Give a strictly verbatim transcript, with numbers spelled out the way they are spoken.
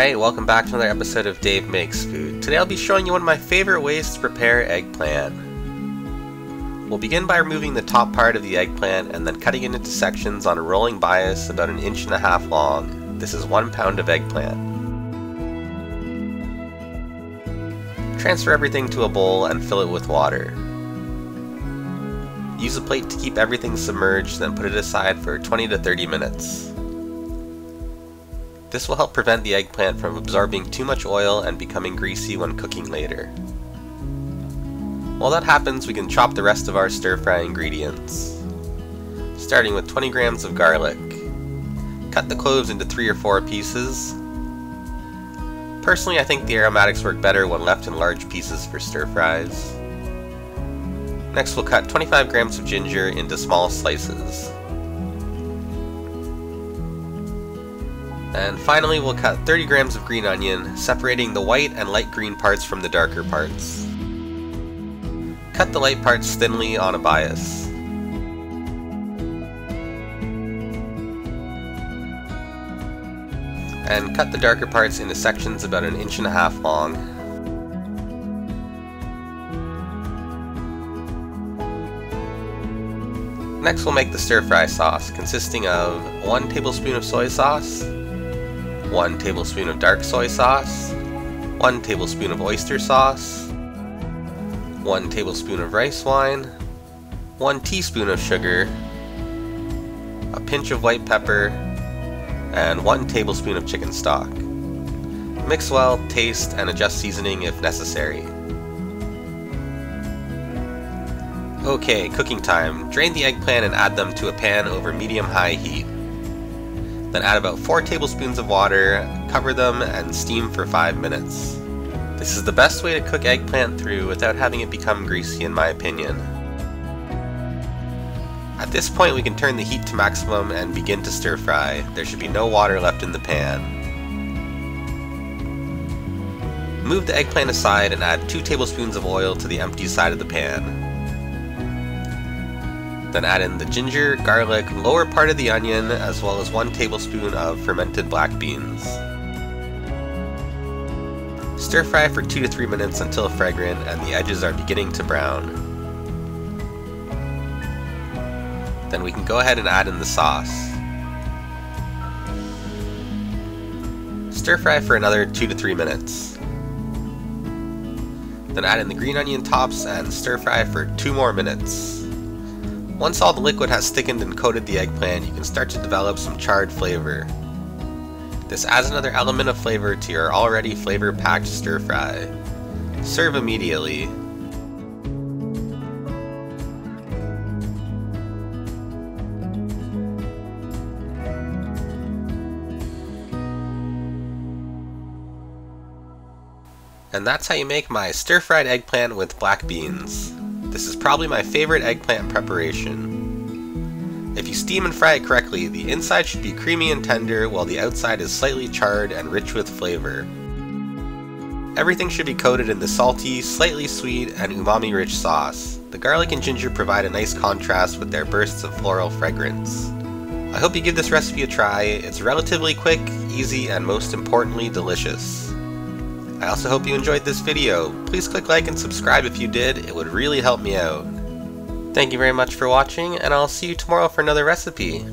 Alright, welcome back to another episode of Dave Makes Food. Today I'll be showing you one of my favorite ways to prepare eggplant. We'll begin by removing the top part of the eggplant and then cutting it into sections on a rolling bias about an inch and a half long. This is one pound of eggplant. Transfer everything to a bowl and fill it with water. Use a plate to keep everything submerged, then put it aside for twenty to thirty minutes. This will help prevent the eggplant from absorbing too much oil and becoming greasy when cooking later. While that happens, we can chop the rest of our stir-fry ingredients. Starting with twenty grams of garlic. Cut the cloves into three or four pieces. Personally, I think the aromatics work better when left in large pieces for stir-fries. Next, we'll cut twenty-five grams of ginger into small slices. And finally, we'll cut thirty grams of green onion, separating the white and light green parts from the darker parts. Cut the light parts thinly on a bias. And cut the darker parts into sections about an inch and a half long. Next, we'll make the stir-fry sauce, consisting of one tablespoon of soy sauce, one tablespoon of dark soy sauce, one tablespoon of oyster sauce, one tablespoon of rice wine, one teaspoon of sugar, a pinch of white pepper, and one tablespoon of chicken stock. Mix well, taste, and adjust seasoning if necessary. Okay, cooking time. Drain the eggplant and add them to a pan over medium-high heat. Then add about four tablespoons of water, cover them, and steam for five minutes. This is the best way to cook eggplant through without having it become greasy, in my opinion. At this point, we can turn the heat to maximum and begin to stir fry. There should be no water left in the pan. Move the eggplant aside and add two tablespoons of oil to the empty side of the pan. Then add in the ginger, garlic, lower part of the onion, as well as one tablespoon of fermented black beans. Stir fry for two to three minutes until fragrant and the edges are beginning to brown. Then we can go ahead and add in the sauce. Stir fry for another two to three minutes. Then add in the green onion tops and stir fry for two more minutes. Once all the liquid has thickened and coated the eggplant, you can start to develop some charred flavor. This adds another element of flavor to your already flavor-packed stir-fry. Serve immediately. And that's how you make my stir-fried eggplant with black beans. This is probably my favorite eggplant preparation. If you steam and fry it correctly, the inside should be creamy and tender while the outside is slightly charred and rich with flavor. Everything should be coated in the salty, slightly sweet, and umami-rich sauce. The garlic and ginger provide a nice contrast with their bursts of floral fragrance. I hope you give this recipe a try. It's relatively quick, easy, and most importantly, delicious. I also hope you enjoyed this video. Please click like and subscribe if you did, it would really help me out. Thank you very much for watching, and I'll see you tomorrow for another recipe.